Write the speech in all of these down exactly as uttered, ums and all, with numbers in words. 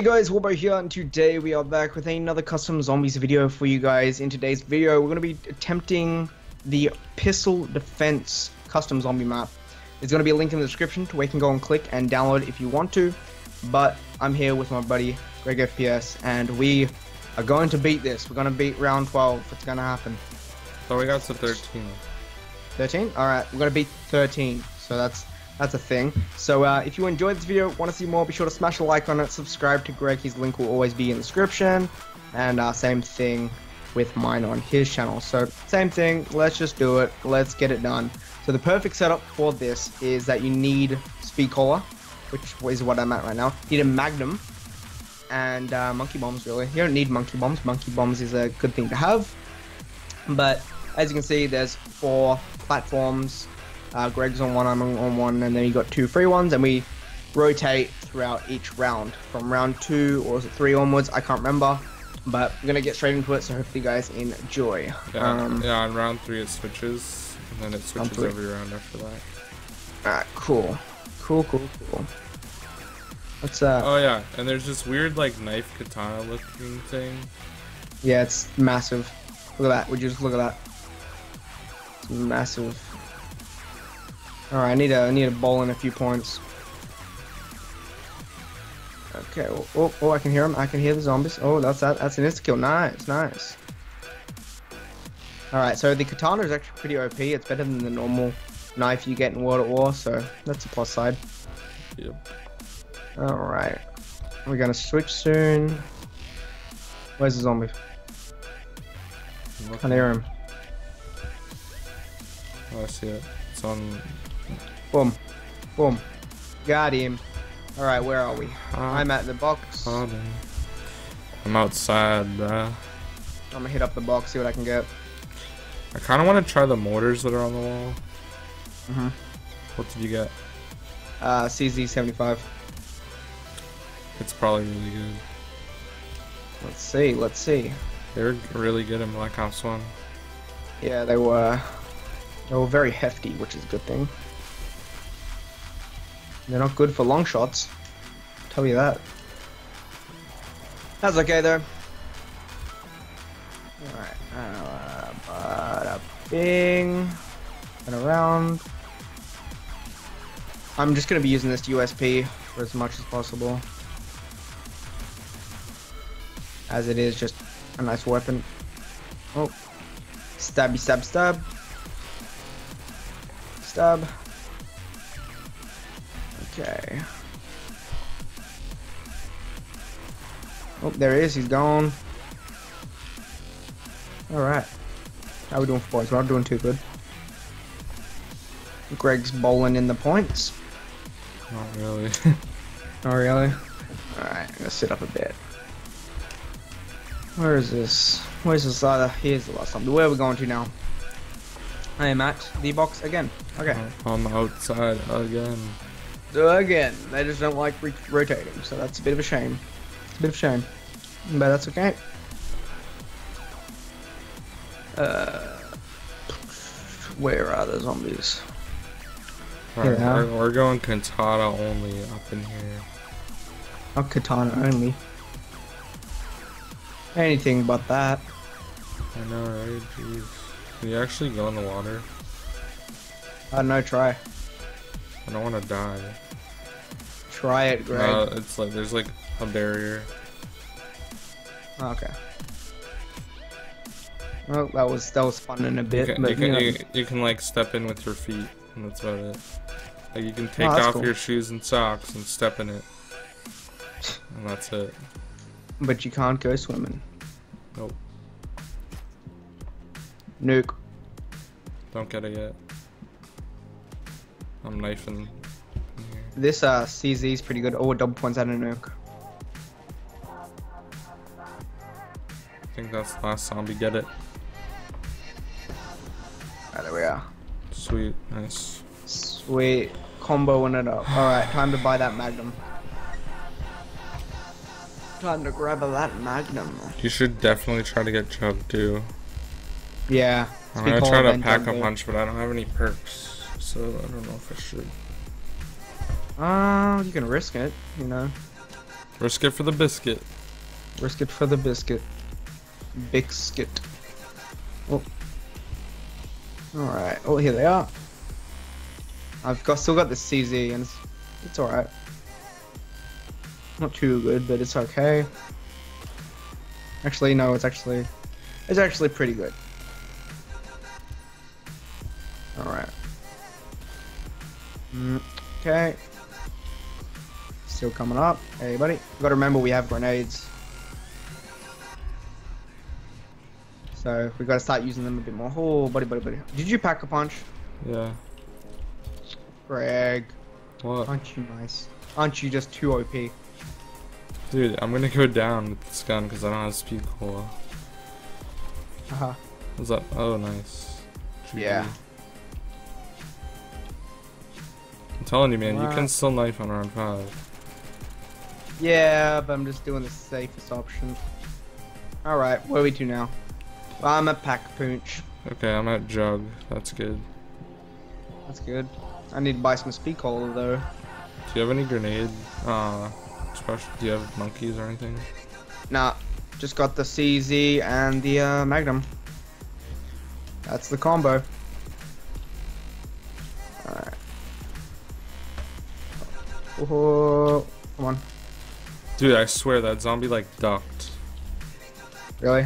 Hey guys, Wobo here, and today we are back with another custom zombies video for you guys. In today's video, we're going to be attempting the Pistol Defense custom zombie map. There's going to be a link in the description to where you can go and click and download if you want to, but I'm here with my buddy Greg F P S, and we are going to beat this. We're going to beat round twelve. It's going to happen. So we got to thirteen. thirteen? Alright, we're going to beat thirteen, so that's That's a thing. So uh, if you enjoyed this video, want to see more, be sure to smash a like on it, subscribe to Greg, his link will always be in the description, and uh, same thing with mine on his channel. So same thing, let's just do it, let's get it done. So the perfect setup for this is that you need Speed Cola, which is what I'm at right now. You need a Magnum, and uh, Monkey Bombs really. You don't need Monkey Bombs, Monkey Bombs is a good thing to have. But as you can see, there's four platforms. Uh, Greg's on one, I'm on one, and then you got two free ones, and we rotate throughout each round from round two or is it three onwards, I can't remember, but we're gonna get straight into it, so hopefully you guys enjoy. Yeah, um, yeah, on round three it switches, and then it switches every round after that. Alright, cool. Cool, cool, cool. What's that? Oh yeah, and there's this weird like knife katana looking thing. Yeah, it's massive. Look at that, would you just look at that? It's massive. Alright, I need a I need a bowl and a few points. Okay, oh, oh, oh I can hear them. I can hear the zombies. Oh, that's that. That's an insta kill. Nice, nice. Alright, so the katana is actually pretty O P. It's better than the normal knife you get in World at War, so that's a plus side. Yep. Alright. We're gonna switch soon. Where's the zombie? I can't hear him. Oh, I see it. It's on. Boom. Boom. Got him. Alright, where are we? I'm at the box. I'm outside, bro. I'm gonna hit up the box, see what I can get. I kinda wanna try the mortars that are on the wall. Mm-hmm. What did you get? Uh, C Z seventy-five. It's probably really good. Let's see, let's see. They were really good in Black Ops One. Yeah, they were. They were very hefty, which is a good thing. They're not good for long shots, I'll tell you that. That's okay though. Alright, uh, bada bing. And around. I'm just gonna be using this U S P for as much as possible, as it is just a nice weapon. Oh. Stabby stab stab. Stab. Okay. Oh, there he is. He's gone. Alright. How we doing for points? We're not doing too good. Greg's bowling in the points. Not really. Not really? Alright, I'm gonna sit up a bit. Where is this? Where's this other? Here's the last one. Where are we going to now? I am at the box again. Okay. On the outside again. Again, they just don't like re rotating, so that's a bit of a shame. It's a bit of a shame, but that's okay. Uh, where are the zombies? All right, we're, we're going katana only up in here. Not katana only. Anything but that. I know, right? Jeez. Can you actually go in the water? I don't know. Try. I don't want to die. Try it, Greg. No, it's like there's like a barrier. Okay. Well, that was that was fun in a bit. You can, but, you, can, you, you can like step in with your feet, and that's about it. Like you can take oh, off cool. your shoes and socks and step in it, and that's it. But you can't go swimming. Nope. Nuke. Don't get it yet. I'm knifing. This uh, C Z is pretty good. Oh, double points out of nuke. I think that's the last zombie. Get it. Alright, there we are. Sweet, nice. Sweet. Comboing it up. Alright, time to buy that Magnum. Time to grab that Magnum. You should definitely try to get Jug too. Yeah. I'm gonna try to pack a punch, but I don't have any perks. So I don't know if I should. Uh, you can risk it, you know. Risk it for the biscuit. Risk it for the biscuit. Biscuit. Oh. Alright. Oh, here they are. I've got still got the C Z and it's, it's alright. Not too good, but it's okay. Actually, no, it's actually it's actually pretty good. Alright. Mm, okay. Still coming up. Hey, buddy. We've got to remember we have grenades. So we got to start using them a bit more. Oh, buddy, buddy, buddy. Did you pack a punch? Yeah. Greg. What? Aren't you nice? Aren't you just too O P? Dude, I'm going to go down with this gun because I don't have speed cola. Haha. What's that? Oh, nice. G G. Yeah. I'm telling you, man, right. You can still knife on round five. Yeah, but I'm just doing the safest option. Alright, what do we do now? Well, I'm at Pack Punch. Okay, I'm at Jug. That's good. That's good. I need to buy some speed cola, though. Do you have any grenade? Uh, special? Do you have monkeys or anything? Nah, just got the C Z and the uh, Magnum. That's the combo. Alright. Oh, come on. Dude, I swear that zombie like ducked. Really?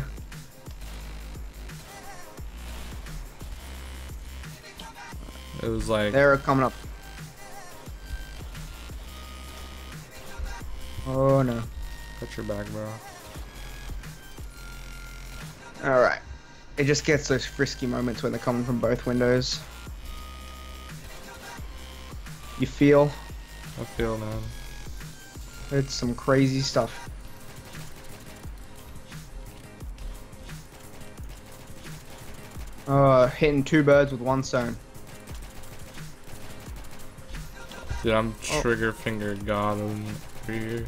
It was like... They're coming up. Oh no. Cut your back, bro. Alright. It just gets those frisky moments when they're coming from both windows. You feel? I feel, man. It's some crazy stuff. Uh, hitting two birds with one stone. Dude, I'm oh. trigger finger god over here.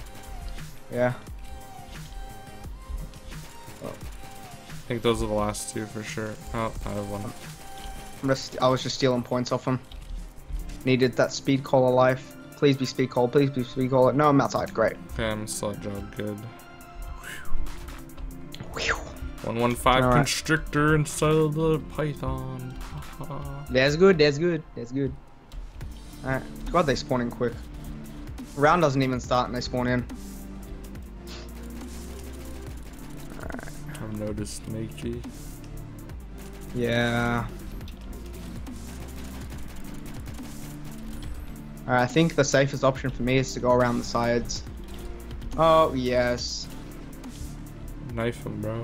Yeah. Oh. I think those are the last two for sure. Oh, I have one. I'm just, I was just stealing points off him. Needed that speed cola life. Please be speed cold, please be speed cold. No, I'm outside, great. Okay, I'm slow job, good. one one five right. Constrictor inside of the python. That's good, that's good, that's good. Alright, God, they spawn in quick. Round doesn't even start and they spawn in. Alright. I've noticed, Makey. Yeah. Alright, I think the safest option for me is to go around the sides. Oh, yes. Knife him, bro.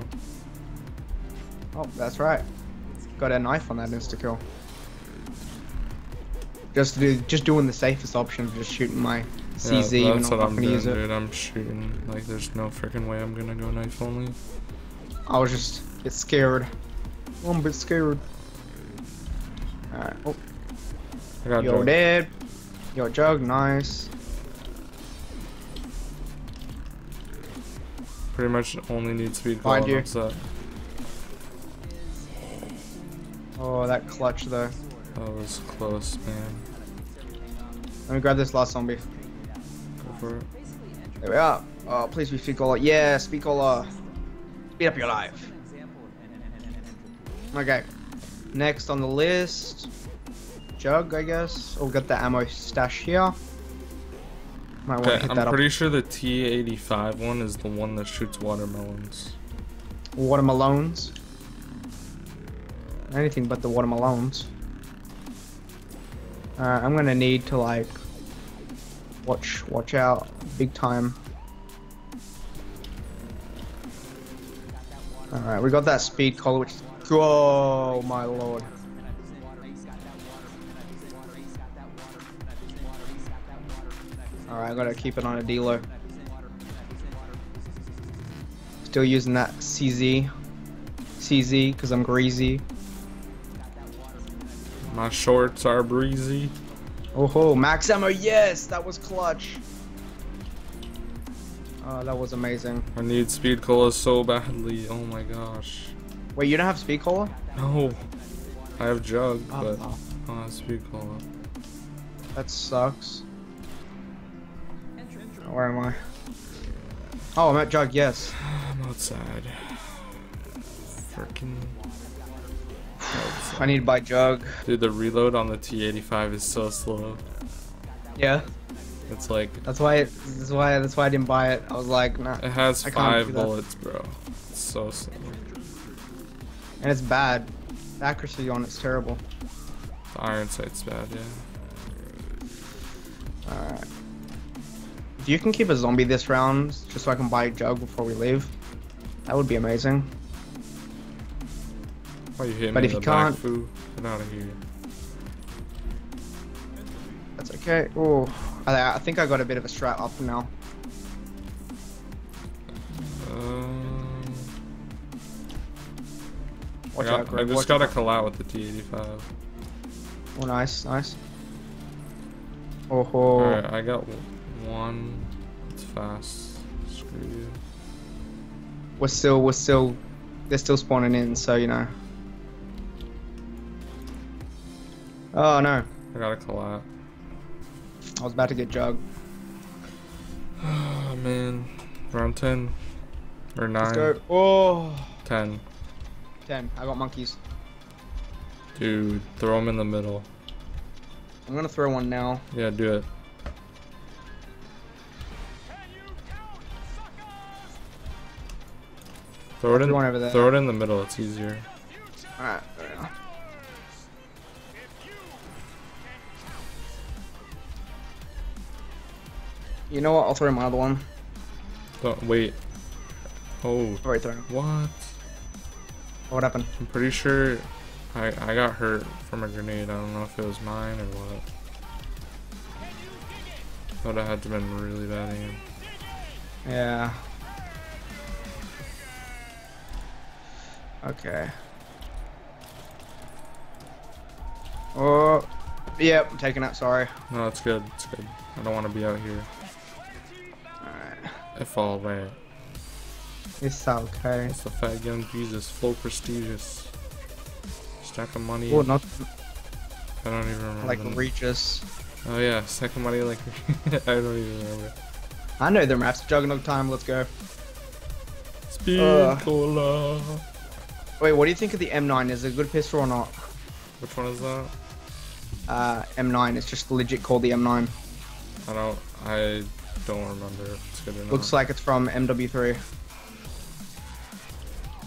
Oh, that's right. Got a knife on that insta-kill. Just, do, just doing the safest option, just shooting my C Z. Yeah, that's what I'm doing, dude. I'm shooting. Like, there's no freaking way I'm gonna go knife only. I was just a bit scared. I'm a bit scared. Alright, oh. I got Yo, dead. Yo, Jug, nice. Pretty much only needs speed cola. Find you. Oh, that clutch though. That was close, man. Let me grab this last zombie. Go for it. There we are. Oh, please be speed cola. Yeah, speed cola. Speed up your life. Okay. Next on the list. Jug, I guess. Oh, we got the ammo stash here. Might want okay, to hit I'm that pretty up. Sure the T eighty-five one is the one that shoots watermelons. Watermelons? Anything but the watermelons. Uh, I'm gonna need to like watch, watch out, big time. All right, we got that speed collar, which is oh my lord. Alright, I gotta keep it on a D-low. Still using that C Z. C Z, because I'm greasy. My shorts are breezy. Oh ho, max ammo, yes! That was clutch. Oh, that was amazing. I need speed cola so badly, oh my gosh. Wait, you don't have speed cola? No. I have Jug, oh, but oh. I don't have speed cola. That sucks. Where am I? Oh, I'm at Jug, yes. I'm outside. Freaking. I need to buy Jug. Dude, the reload on the T eighty-five is so slow. Yeah. It's like. That's why. It, that's why. That's why I didn't buy it. I was like, nah. It has five bullets, bro. It's so slow. And it's bad. The accuracy on it's terrible. The iron sight's bad, yeah. Alright. If you can keep a zombie this round, just so I can buy a Jug before we leave, that would be amazing. Oh, you hit but me if you can't, foo. Get out of here. That's okay. Oh, I, I think I got a bit of a strat up now. Um, I, got, out, Greg, I just got out. a collab with the T eighty-five. Oh, nice, nice. Oh ho! All right, I got one. It's fast. Screw you. We're still, we're still, they're still spawning in, so you know. Oh no. I got a collab. I was about to get Jug. Oh man. Round ten. Or nine. Let's go. Oh. ten. ten. I got monkeys. Dude, throw them in the middle. I'm gonna throw one now. Yeah, do it. Can you count, suckers? Throw it in, over there. Throw it in the middle, it's easier. Alright, there we go. You know what? I'll throw my other one. Don't wait. Oh. Right there. What? What happened? I'm pretty sure I I got hurt from a grenade. I don't know if it was mine or what. Thought I had to have been really bad aim. Yeah. Okay. Oh. Yep. I'm taking it. Sorry. No, it's good. It's good. I don't want to be out here. If all right. It's okay. It's the fat young Jesus, full prestigious. Stack of money. Oh, not. I don't even remember. Like Regis. Oh yeah, stack of money like. I don't even remember. I know them raps. Juggernaut time. Let's go. Speed uh. Cola. Wait, what do you think of the M nine? Is it a good pistol or not? Which one is that? Uh, M nine. It's just legit called the M nine. I don't. I. Don't remember if it's good or not. Looks like it's from M W three.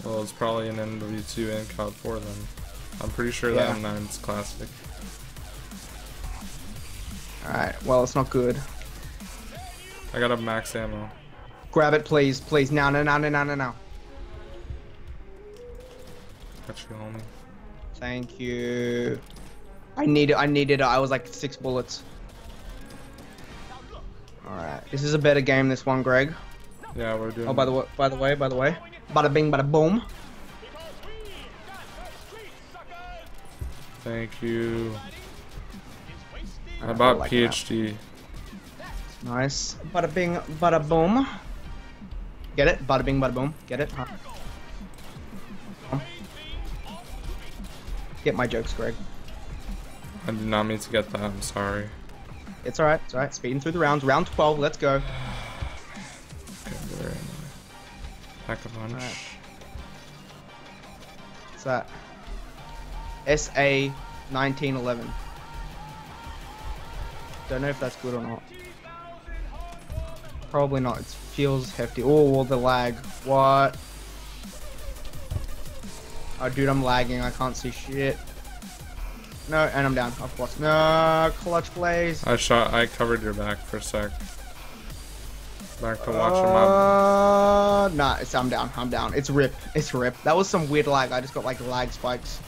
Well, it's probably an M W two and C O D four then. I'm pretty sure yeah. that M nine's classic. Alright, well, it's not good. I got a max ammo. Grab it, please, please. Now, now, now, now, now, now. Got you, homie. Thank you. I needed, I needed, I was like six bullets. Alright, this is a better game, this one, Greg. Yeah, we're doing. Oh, by the by the way, by the way, bada bing, bada boom. Thank you. Right, I bought like PhD. That. Nice. Bada bing, bada boom. Get it? Bada bing, bada boom. Get it? Huh. Get my jokes, Greg. I did not mean to get that. I'm sorry. It's alright, it's alright. Speeding through the rounds. Round twelve, let's go. Okay, where am I? Pack a punch. Right. What's that? S A nineteen eleven. Don't know if that's good or not. Probably not. It feels hefty. Oh, the lag. What? Oh, dude, I'm lagging. I can't see shit. No, and I'm down. Of course. No, clutch plays. I shot. I covered your back for a sec. Back to watch him up. Uh, nah, it's, I'm down. I'm down. It's rip. It's rip. That was some weird lag. I just got like lag spikes.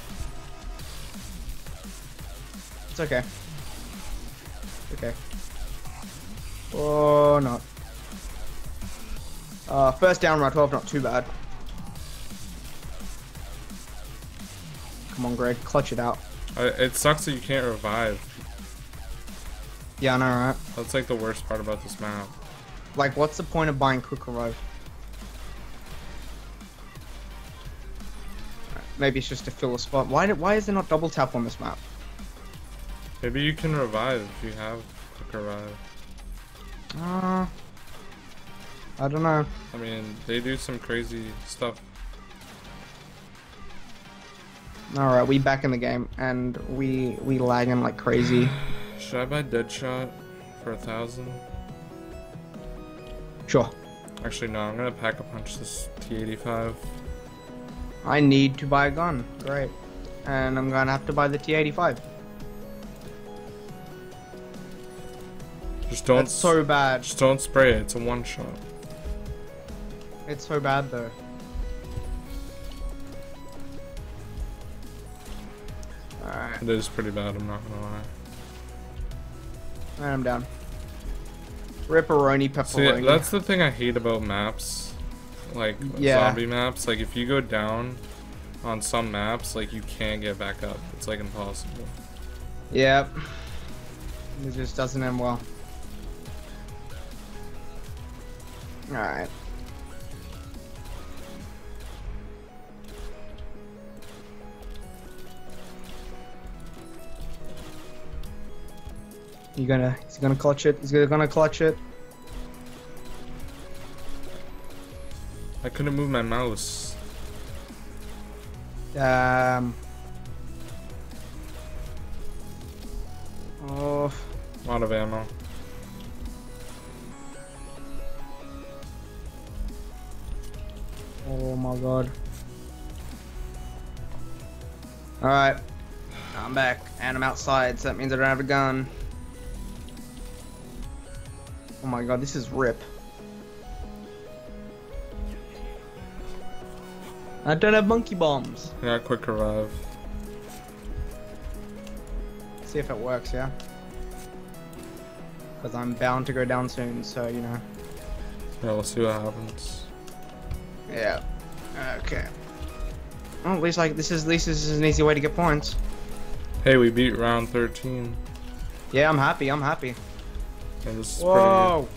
It's okay. It's okay. Oh no. Uh, first down round twelve. Not too bad. Come on, Greg. Clutch it out. It sucks that you can't revive. Yeah, I know, right? That's like the worst part about this map. Like, what's the point of buying Quick Revive? Maybe it's just to fill a spot. Why did, Why is there not Double Tap on this map? Maybe you can revive if you have Quick Revive. Uh, I don't know. I mean, they do some crazy stuff. Alright, we back in the game, and we we lagging like crazy. Should I buy Deadshot for a thousand? Sure. Actually, no, I'm gonna pack a punch this T eighty-five. I need to buy a gun. Great. And I'm gonna have to buy the T eighty-five. Just don't. That's so bad. Just don't spray it, it's a one shot. It's so bad though. Alright. It is pretty bad, I'm not gonna lie. Alright, I'm down. Ripperoni pepperoni. See, that's the thing I hate about maps. Like, yeah. Zombie maps. Like, if you go down on some maps, like, you can't get back up. It's, like, impossible. Yep. It just doesn't end well. Alright. He's gonna, he's gonna clutch it. He's gonna clutch it. I couldn't move my mouse. Um. Oh. A lot of ammo. Oh my god. All right, I'm back and I'm outside, so that means I don't have a gun. Oh my god, this is rip. I don't have monkey bombs. Yeah, quick revive. See if it works, yeah? Because I'm bound to go down soon, so, you know. Yeah, we'll see what happens. Yeah. Okay. Well, at least, like, this is, at least this is an easy way to get points. Hey, we beat round thirteen. Yeah, I'm happy, I'm happy. Yeah, this is whoa!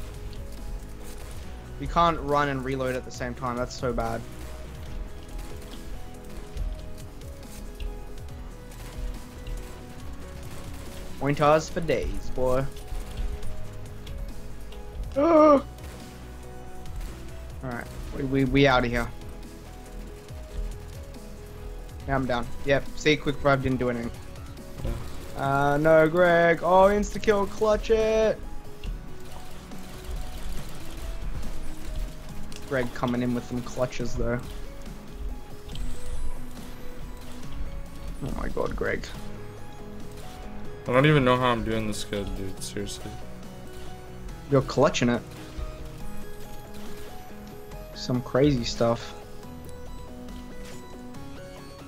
You can't run and reload at the same time. That's so bad. Pointers for days, boy. Oh! All right, we we, we out of here. Yeah, I'm down. Yep. See, quick revive didn't do anything. Uh, no, Greg. Oh, insta kill, clutch it. Greg coming in with some clutches though. Oh my god, Greg. I don't even know how I'm doing this good, dude, seriously. You're clutching it. Some crazy stuff.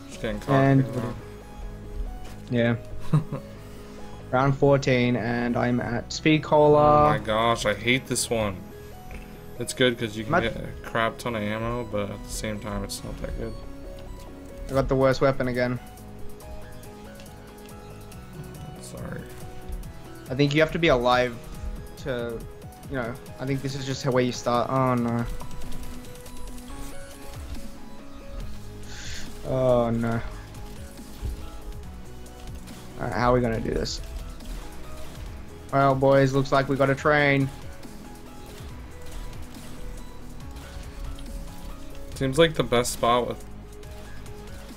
Just getting caught. And yeah. Round fourteen and I'm at Speed Cola. Oh my gosh, I hate this one. It's good because you can get a crap ton of ammo, but at the same time, it's not that good. I got the worst weapon again. Sorry. I think you have to be alive to, you know, I think this is just where you start. Oh, no. Oh, no. Alright, how are we going to do this? Well, boys, looks like we got a train. Seems like the best spot with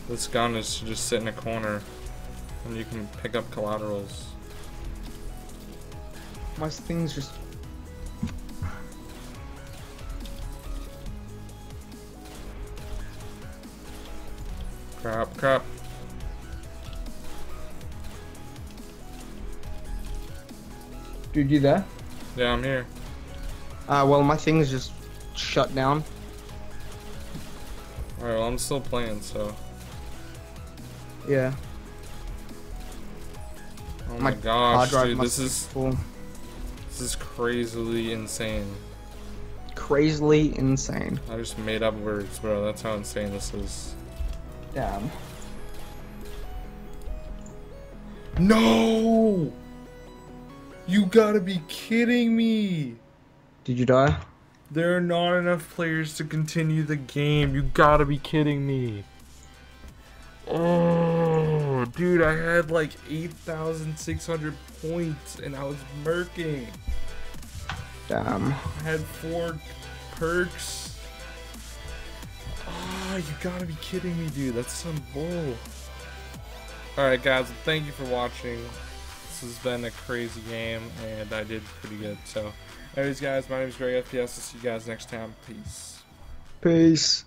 this gun is to just sit in a corner and you can pick up collaterals. My thing's just... Crap, crap. Dude, you there? Yeah, I'm here. Uh, well, my thing's just shut down. Alright, well, I'm still playing, so. Yeah. Oh my, my gosh, dude, this is full. This is crazily insane. Crazily insane. I just made up words, bro. That's how insane this is. Damn. No! You gotta be kidding me! Did you die? There are not enough players to continue the game. You gotta be kidding me. Oh, dude, I had like eight thousand six hundred points and I was murking. Damn. I had four perks. Ah, oh, you gotta be kidding me, dude. That's some bull. Alright, guys, thank you for watching. This has been a crazy game, and I did pretty good. So, anyways, guys, my name is Greg F P S. I'll see you guys next time. Peace. Peace.